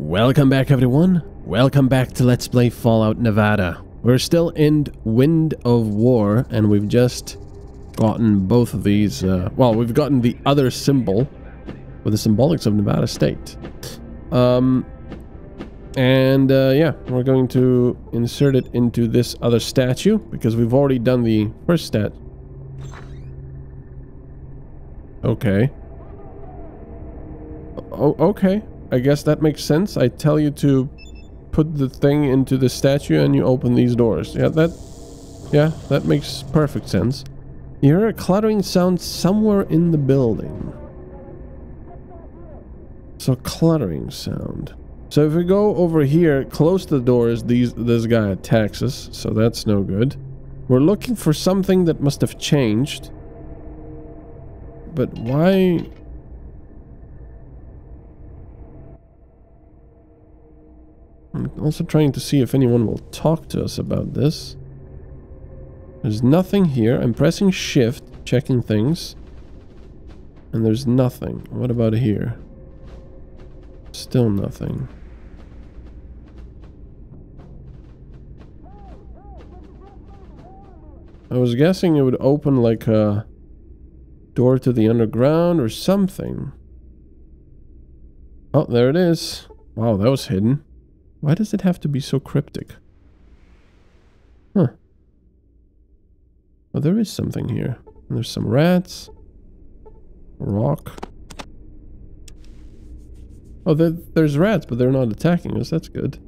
Welcome back everyone, welcome back to Let's Play Fallout Nevada. We're still in Wind of War and we've just gotten both of these, well, we've gotten the other symbol with the symbolics of Nevada State. Yeah, we're going to insert it into this other statue because we've already done the first stat. Okay. Oh, okay. I guess that makes sense. I tell you to put the thing into the statue and you open these doors. Yeah, that makes perfect sense. You hear a clattering sound somewhere in the building. So clattering sound. So if we go over here, close the doors, this guy attacks us, so that's no good. We're looking for something that must have changed. But why... I'm also trying to see if anyone will talk to us about this. There's nothing here. I'm pressing shift, checking things. And there's nothing. What about here? Still nothing. I was guessing it would open like a door to the underground or something. Oh, there it is. Wow, that was hidden. Why does it have to be so cryptic? Huh. Well, there is something here. And there's some rats. Rock. Oh, there's rats, but they're not attacking us. That's good.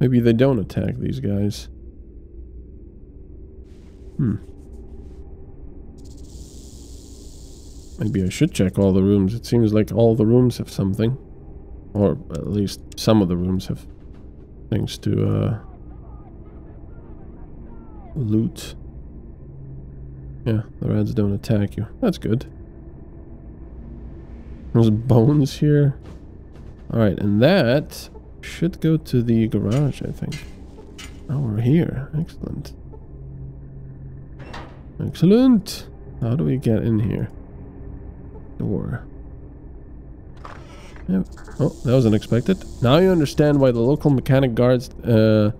Maybe they don't attack these guys. Hmm. Maybe I should check all the rooms. It seems like all the rooms have something. Or at least some of the rooms have... things to loot. Yeah, the rats don't attack you. That's good. There's bones here. Alright, and that should go to the garage, I think. Oh, we're here. Excellent. Excellent! How do we get in here? Door. Yep. Oh, that was unexpected. Now you understand why the local mechanic guards the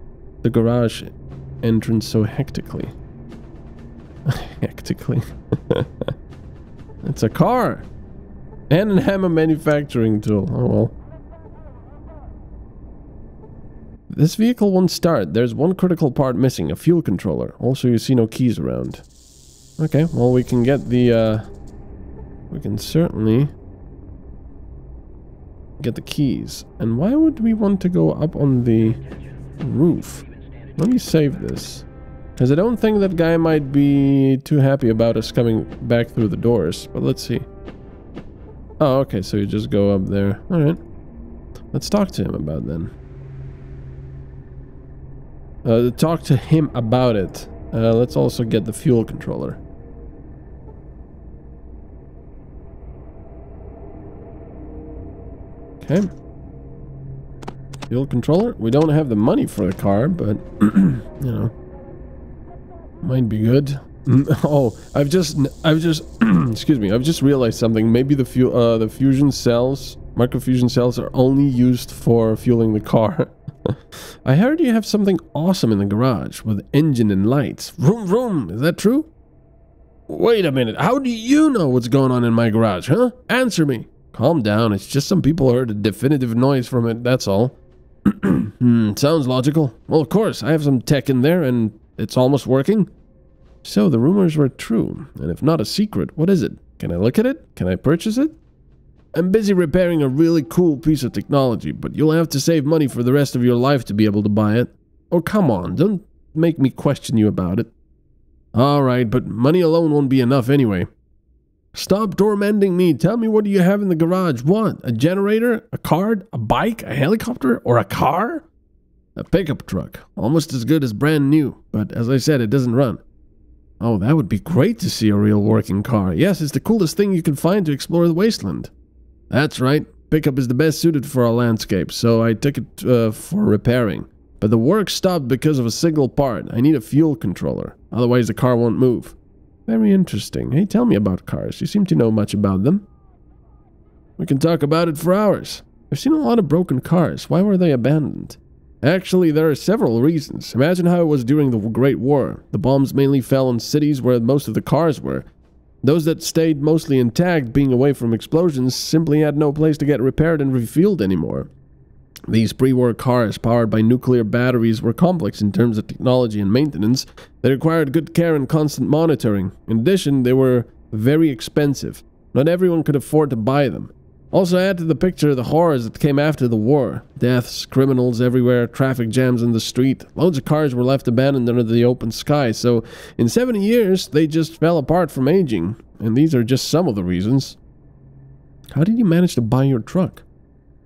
garage entrance so hectically. Hectically. It's a car! And a hammer manufacturing tool. Oh well. This vehicle won't start. There's one critical part missing, a fuel controller. Also, you see no keys around. Okay, well we can get the... we can certainly... get the keys. And why would we want to go up on the roof? Let me save this. Because I don't think that guy might be too happy about us coming back through the doors. But let's see. Oh, okay. So you just go up there. Alright. Let's talk to him about then. Talk to him about it. Let's also get the fuel controller. Okay. Fuel controller. We don't have the money for the car, but, you know, might be good. Oh, I've just, excuse me, I've just realized something. Maybe the fusion cells, microfusion cells are only used for fueling the car. I heard you have something awesome in the garage with engine and lights. Vroom, vroom. Is that true? Wait a minute. How do you know what's going on in my garage, huh? Answer me. Calm down, it's just some people heard a definitive noise from it, that's all. Sounds logical. Well, of course, I have some tech in there and it's almost working. So the rumors were true, and if not a secret, what is it? Can I look at it? Can I purchase it? I'm busy repairing a really cool piece of technology, but you'll have to save money for the rest of your life to be able to buy it. Oh, come on, don't make me question you about it. Alright, but money alone won't be enough anyway. Stop tormenting me. Tell me, what do you have in the garage? What? A generator? A card? A bike? A helicopter? Or a car? A pickup truck. Almost as good as brand new. But as I said, it doesn't run. Oh, that would be great to see a real working car. Yes, it's the coolest thing you can find to explore the wasteland. That's right. Pickup is the best suited for our landscape, so I took it for repairing. But the work stopped because of a single part. I need a fuel controller. Otherwise, the car won't move. Very interesting. Hey, tell me about cars. You seem to know much about them. We can talk about it for hours. I've seen a lot of broken cars. Why were they abandoned? Actually, there are several reasons. Imagine how it was during the Great War. The bombs mainly fell on cities where most of the cars were. Those that stayed mostly intact, being away from explosions, simply had no place to get repaired and refueled anymore. These pre-war cars, powered by nuclear batteries, were complex in terms of technology and maintenance. They required good care and constant monitoring. In addition, they were very expensive. Not everyone could afford to buy them. Also add to the picture the horrors that came after the war. Deaths, criminals everywhere, traffic jams in the street. Loads of cars were left abandoned under the open sky, so in 70 years, they just fell apart from aging. And these are just some of the reasons. How did you manage to buy your truck?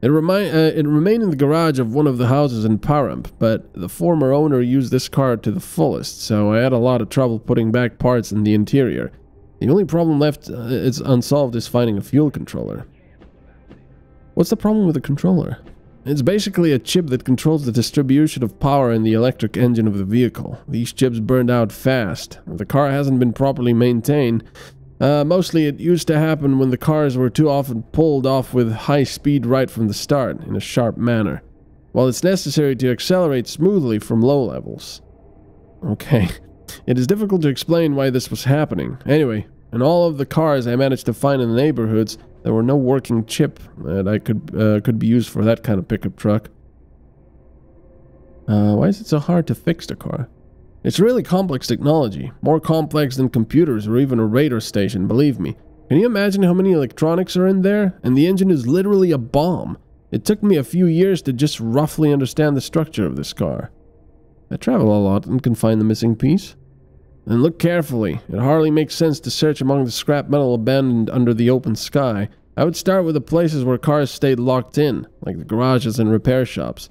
It remained in the garage of one of the houses in Pahrump, but the former owner used this car to the fullest, so I had a lot of trouble putting back parts in the interior. The only problem left is unsolved is finding a fuel controller. What's the problem with the controller? It's basically a chip that controls the distribution of power in the electric engine of the vehicle. These chips burned out fast. The car hasn't been properly maintained. Mostly it used to happen when the cars were too often pulled off with high speed right from the start, in a sharp manner, while it's necessary to accelerate smoothly from low levels. Okay, it is difficult to explain why this was happening. Anyway, in all of the cars I managed to find in the neighborhoods, there were no working chip that I could be used for that kind of pickup truck. Why is it so hard to fix the car? It's really complex technology, more complex than computers or even a radar station, believe me. Can you imagine how many electronics are in there? And the engine is literally a bomb. It took me a few years to just roughly understand the structure of this car. I travel a lot and can find the missing piece. And look carefully. It hardly makes sense to search among the scrap metal abandoned under the open sky. I would start with the places where cars stayed locked in, like the garages and repair shops.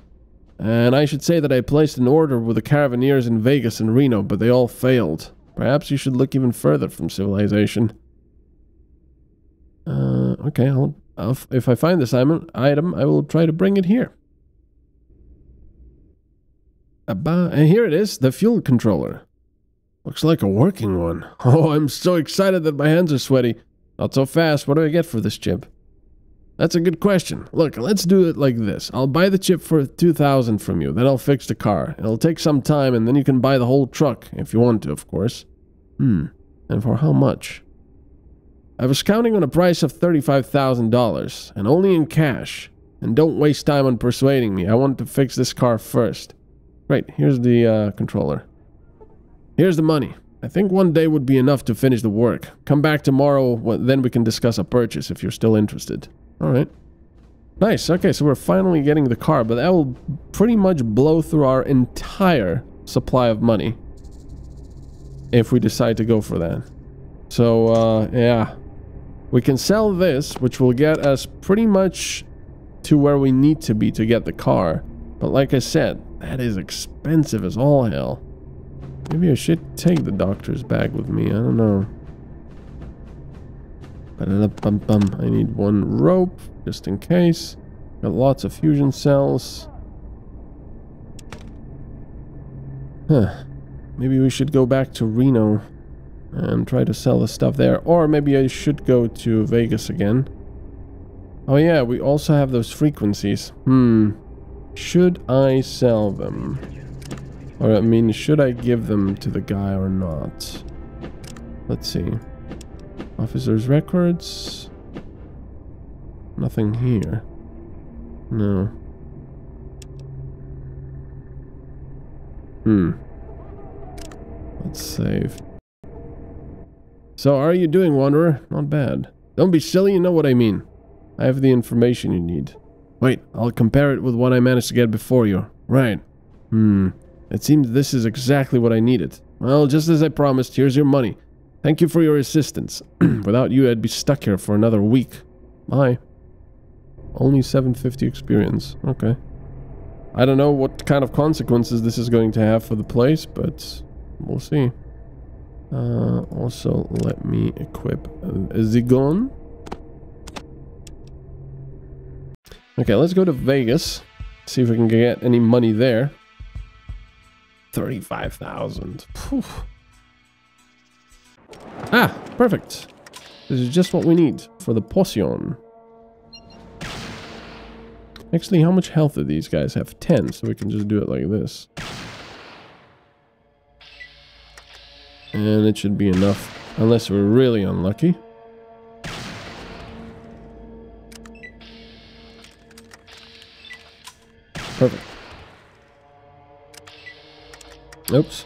And I should say that I placed an order with the Caravaneers in Vegas and Reno, but they all failed. Perhaps you should look even further from civilization. Okay, if I find this item, I will try to bring it here. And here it is, the fuel controller. Looks like a working one. Oh, I'm so excited that my hands are sweaty. Not so fast. What do I get for this chip? That's a good question. Look, let's do it like this. I'll buy the chip for $2,000 from you, then I'll fix the car. It'll take some time, and then you can buy the whole truck, if you want to, of course. And for how much? I was counting on a price of $35,000, and only in cash. And don't waste time on persuading me. I want to fix this car first. Right, here's the controller. Here's the money. I think one day would be enough to finish the work. Come back tomorrow, then we can discuss a purchase if you're still interested. Alright. Nice. Okay, so we're finally getting the car, but that will pretty much blow through our entire supply of money if we decide to go for that. So, yeah. We can sell this, which will get us pretty much to where we need to be to get the car. But like I said, that is expensive as all hell. Maybe I should take the doctor's bag with me. I don't know. I need one rope, just in case. Got lots of fusion cells. Huh. Maybe we should go back to Reno and try to sell the stuff there. Or maybe I should go to Vegas again. Oh yeah, we also have those frequencies. Should I sell them? Or I mean, should I give them to the guy or not? Let's see. Officer's records. Nothing here. No. Let's save. So, how are you doing, Wanderer? Not bad. Don't be silly, you know what I mean. I have the information you need. Wait, I'll compare it with what I managed to get before you. Right. It seems this is exactly what I needed. Well, just as I promised, here's your money. Thank you for your assistance. Without you, I'd be stuck here for another week. Bye. Only 750 experience. Okay. I don't know what kind of consequences this is going to have for the place, but we'll see. Also, let me equip Zigon. Okay, let's go to Vegas. See if we can get any money there. 35,000. Poof. Ah, perfect. This is just what we need for the potion. Actually, how much health do these guys have? 10, so we can just do it like this. And it should be enough, unless we're really unlucky. Perfect. Oops.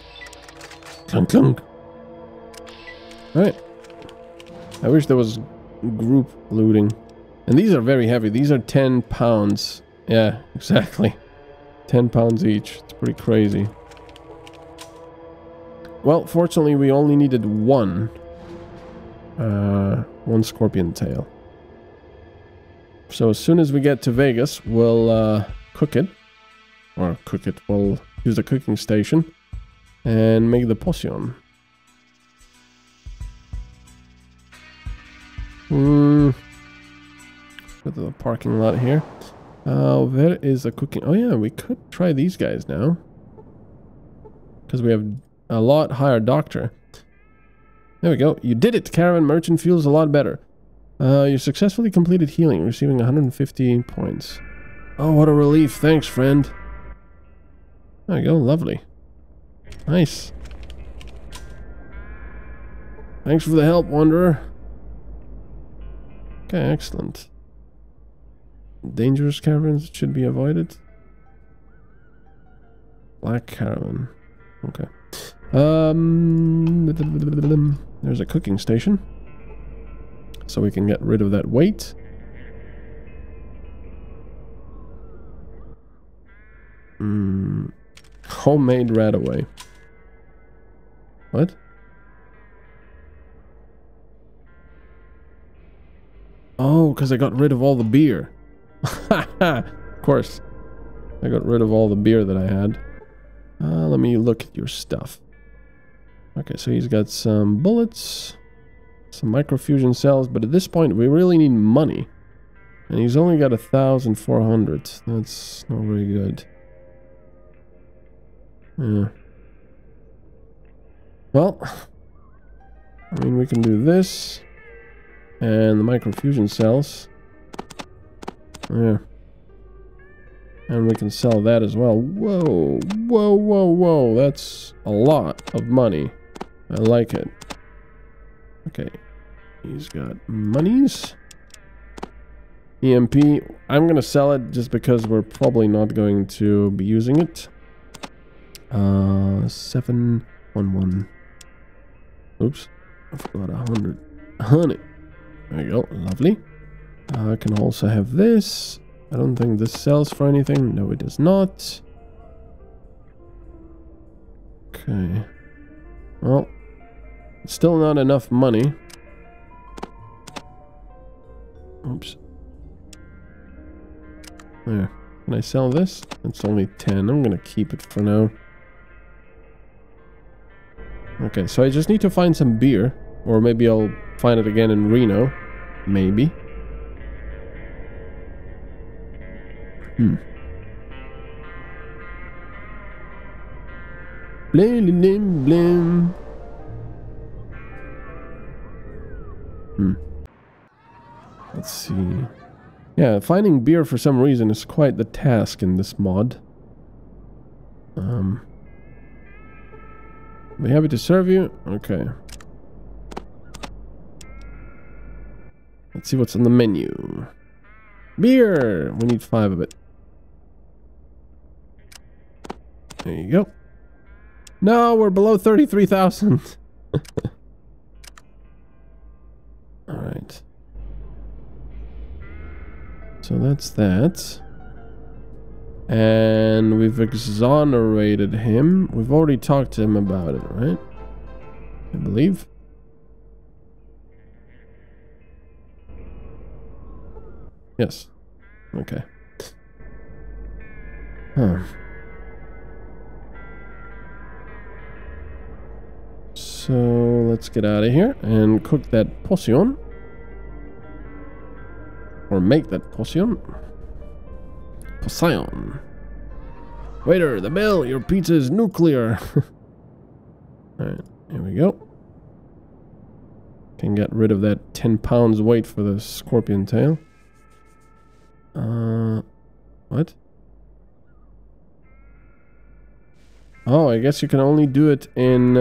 Clunk, clunk. Alright. I wish there was group looting. And these are very heavy. These are 10 pounds. Yeah, exactly. 10 pounds each. It's pretty crazy. Well, fortunately, we only needed one scorpion tail. So as soon as we get to Vegas, we'll cook it. Or cook it. We'll use the cooking station and make the potion. Go to the parking lot here. Where is the cooking? Oh yeah, we could try these guys now, because we have a lot higher doctor. There we go. You did it. Caravan merchant feels a lot better. You successfully completed healing, receiving 150 points. Oh, what a relief. Thanks, friend. There you go. Lovely. Nice. Thanks for the help, Wanderer. Okay, excellent. Dangerous caverns should be avoided. Black Caravan. Okay. There's a cooking station. So we can get rid of that weight. Homemade Radaway. What? Oh, because I got rid of all the beer. Of course. I got rid of all the beer that I had. Let me look at your stuff. Okay, so he's got some bullets, some microfusion cells, but at this point we really need money. And he's only got 1,400. That's not very good. Yeah. Well, I mean, we can do this. And the microfusion cells. Yeah. And we can sell that as well. Whoa, whoa, whoa, whoa. That's a lot of money. I like it. Okay. He's got monies. EMP. I'm going to sell it just because we're probably not going to be using it. 711. Oops. I forgot 100. 100. There you go. Lovely. I can also have this. I don't think this sells for anything. No, it does not. Okay. Well, still not enough money. Oops. There. Can I sell this? It's only 10. I'm going to keep it for now. Okay, so I just need to find some beer. Or maybe I'll find it again in Reno. Maybe. Blim, blim, blim. Let's see. Yeah, finding beer for some reason is quite the task in this mod. Be happy to serve you. Okay. Let's see what's on the menu. Beer! We need 5 of it. There you go. No, we're below 33,000. Alright. So that's that. And we've exonerated him. We've already talked to him about it, right? I believe. Yes. Okay. Huh. So let's get out of here and cook that potion. Or make that potion. Posion. Waiter, the bill, your pizza is nuclear. Alright, here we go. Can get rid of that 10 pounds weight for the scorpion tail. What? Oh, I guess you can only do it in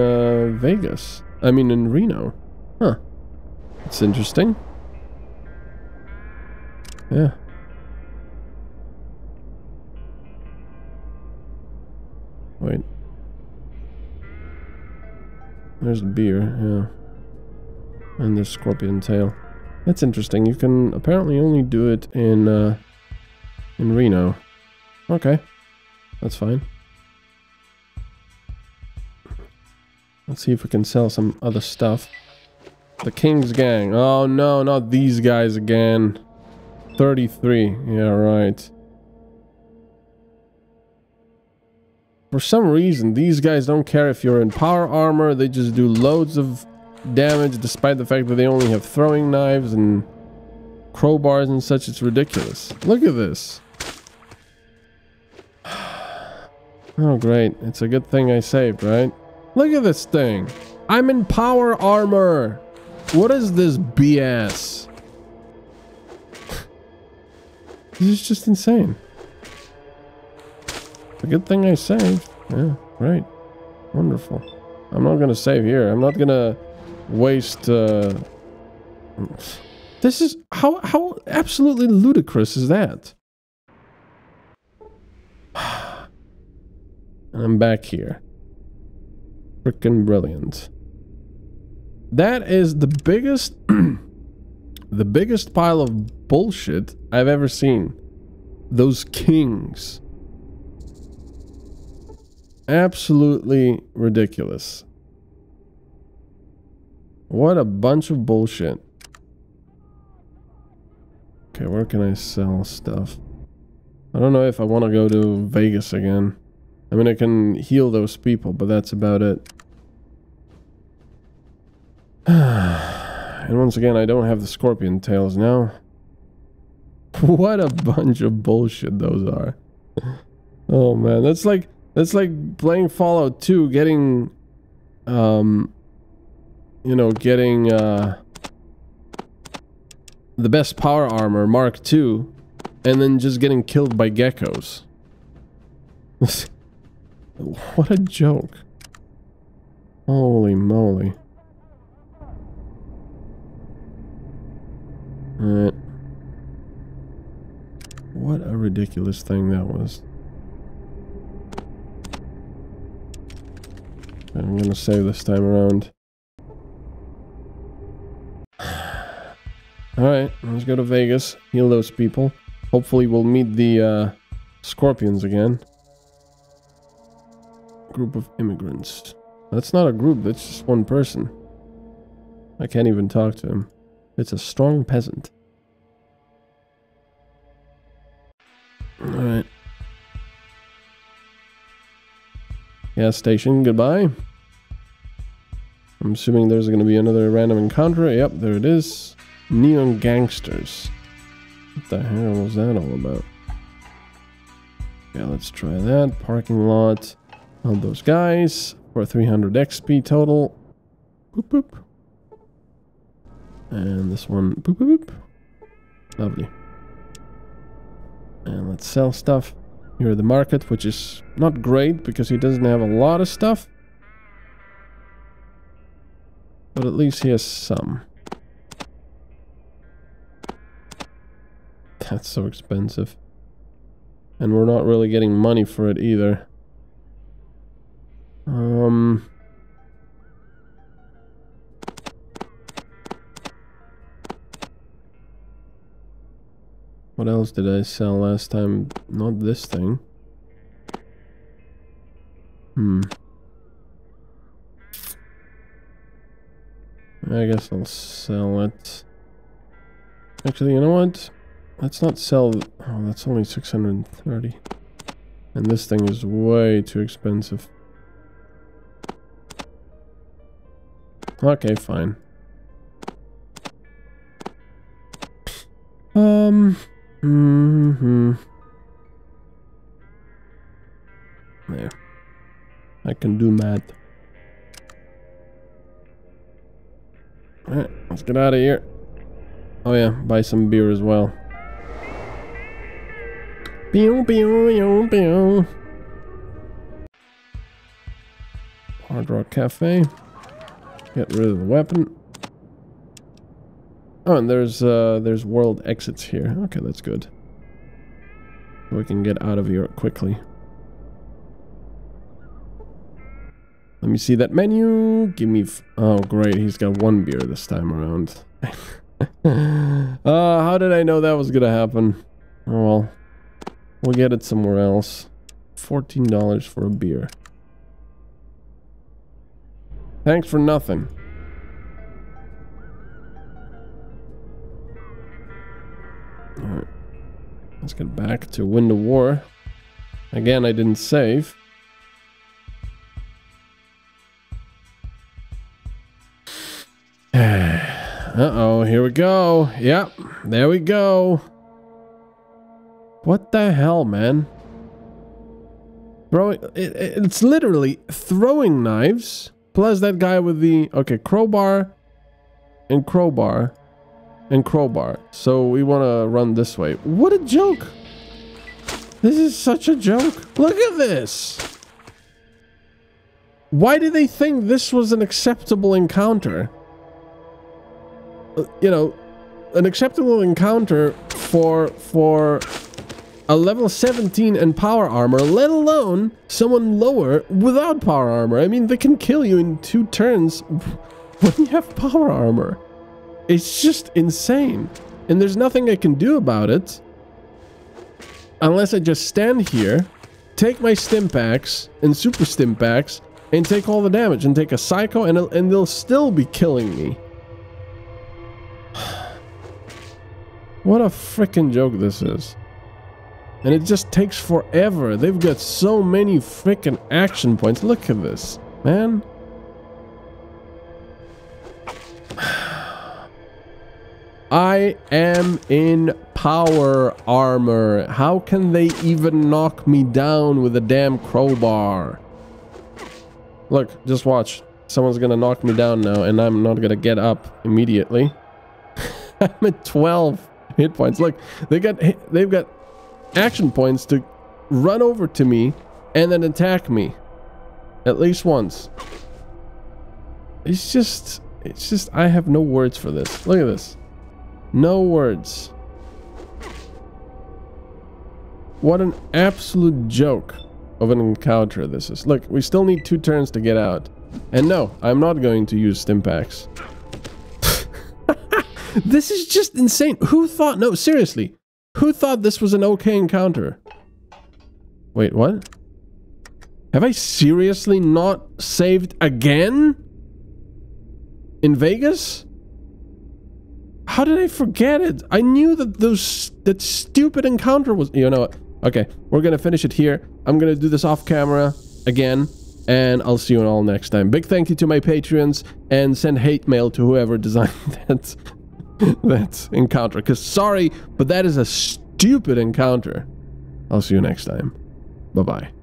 Vegas. I mean, in Reno. Huh. That's interesting. Yeah. Wait. There's the beer, yeah. And the scorpion tail. That's interesting. You can apparently only do it in Reno. Okay. That's fine. Let's see if we can sell some other stuff. The King's Gang. Oh no, not these guys again. 33. Yeah, right. For some reason, these guys don't care if you're in power armor. They just do loads of damage despite the fact that they only have throwing knives and crowbars and such. It's ridiculous. Look at this. Oh, great. It's a good thing I saved, right? Look at this thing. I'm in power armor. What is this BS? This is just insane. It's a good thing I saved. Yeah, right. Wonderful. I'm not gonna save here. I'm not gonna waste. This is how absolutely ludicrous is that? And I'm back here. Freaking brilliant. That is the biggest the biggest pile of bullshit I've ever seen. Those kings. Absolutely ridiculous. What a bunch of bullshit. Okay, where can I sell stuff? I don't know if I want to go to Vegas again. I mean, I can heal those people, but that's about it. And once again, I don't have the scorpion tails now. What a bunch of bullshit those are. Oh man, that's like playing Fallout 2, getting you know, getting the best power armor, Mark 2, and then just getting killed by geckos. What a joke. Holy moly. Alright. What a ridiculous thing that was. I'm gonna save this time around. Alright, let's go to Vegas. Heal those people. Hopefully we'll meet the scorpions again. Group of immigrants. That's not a group, that's just one person. I can't even talk to him. It's a strong peasant. Alright. Gas station, goodbye. I'm assuming there's gonna be another random encounter. Yep, there it is. Neon gangsters. What the hell was that all about? Yeah, let's try that. Parking lot. All those guys for 300 XP total. Boop, boop. And this one. Boop, boop, boop. Lovely. And let's sell stuff here at the market, which is not great because he doesn't have a lot of stuff. But at least he has some. That's so expensive. And we're not really getting money for it either. What else did I sell last time? Not this thing. I guess I'll sell it. Actually, you know what? Let's not sell. Oh, that's only 630. And this thing is way too expensive. Okay, fine. Yeah. I can do math. Alright, let's get out of here. Oh yeah, buy some beer as well. Pew, pew, pew, pew. Hard Rock Cafe. Get rid of the weapon. Oh, and there's world exits here. Okay, that's good. We can get out of here quickly. Let me see that menu. Give me... oh, great. He's got one beer this time around. How did I know that was going to happen? Oh, well. We'll get it somewhere else. $14 for a beer. Thanks for nothing. Alright. Let's get back to Wind of War. Again, I didn't save. Uh-oh, here we go. Yep, there we go. What the hell, man? Bro, it's literally throwing knives, plus that guy with the... Okay, crowbar and crowbar and crowbar. So we want to run this way. What a joke. This is such a joke. Look at this. Why did they think this was an acceptable encounter? You know, an acceptable encounter for a level 17 and power armor, let alone someone lower without power armor. I mean, they can kill you in 2 turns when you have power armor. It's just insane. And there's nothing I can do about it. Unless I just stand here, take my stimpaks and super stimpaks and take all the damage and take a psycho and they'll still be killing me. What a freaking joke this is. And it just takes forever. They've got so many freaking action points. Look at this, man. I am in power armor. How can they even knock me down with a damn crowbar? Look, just watch. Someone's gonna knock me down now and I'm not gonna get up immediately. I'm at 12 hit points. Look, they've got action points to run over to me and then attack me at least once. It's just I have no words for this. Look at this. No words. What an absolute joke of an encounter this is. Look, we still need 2 turns to get out. And no, I'm not going to use stimpaks. This is just insane. Who thought... No, seriously. Who thought this was an okay encounter? Wait, what? Have I seriously not saved again? In Vegas? How did I forget it? I knew that that stupid encounter was... You know what? Okay, we're gonna finish it here. I'm gonna do this off camera again. And I'll see you all next time. Big thank you to my Patreons. And send hate mail to whoever designed that... that encounter, because sorry, but that is a stupid encounter. I'll see you next time. Bye-bye.